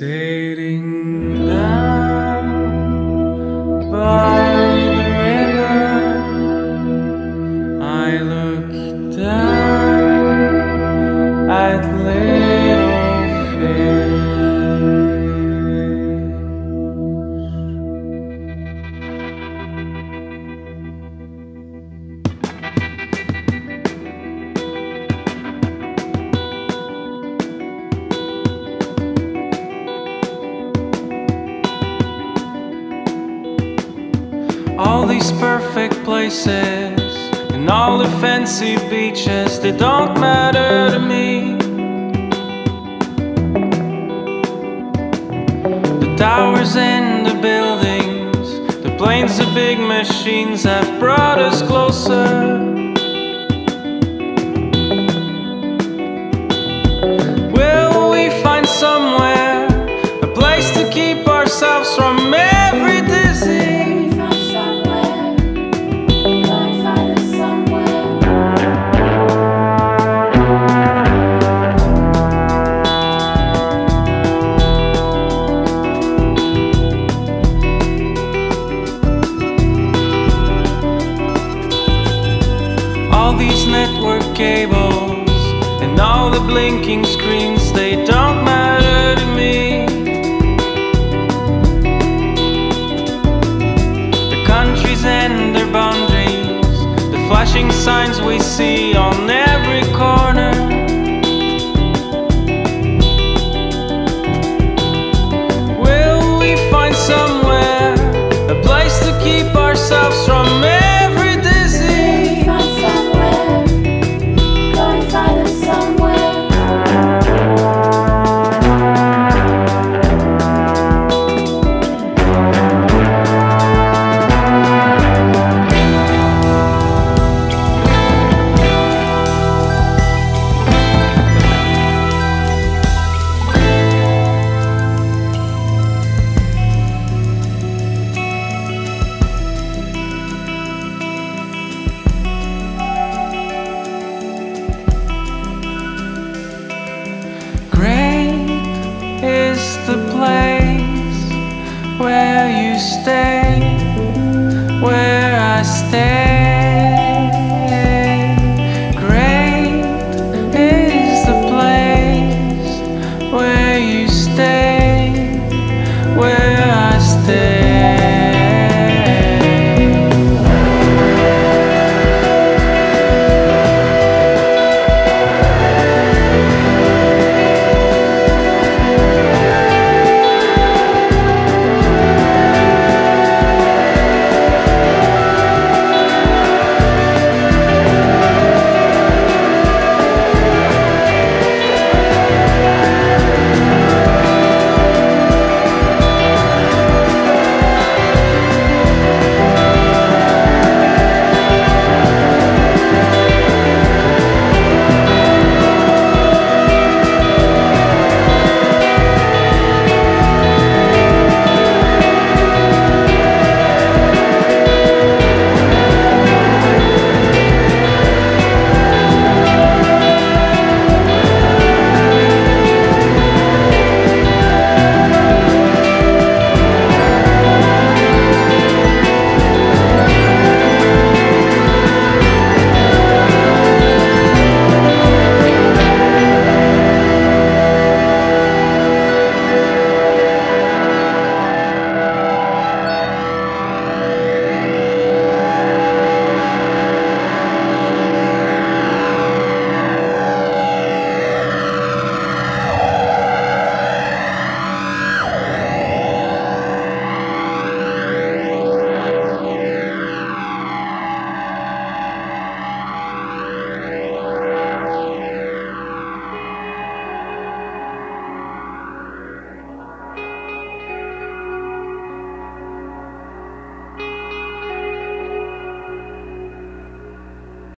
sailing down by the river, I look down at little fish. All these perfect places and all the fancy beaches, they don't matter to me. The towers and the buildings, the planes, the big machines have brought us closer. Will we find somewhere, a place to keep ourselves from every disease? These network cables and all the blinking screens, they don't matter to me. The countries and their boundaries, the flashing signs we see on every corner. Will we find somewhere, a place to keep ourselves from it? The place where you stay, where I stay.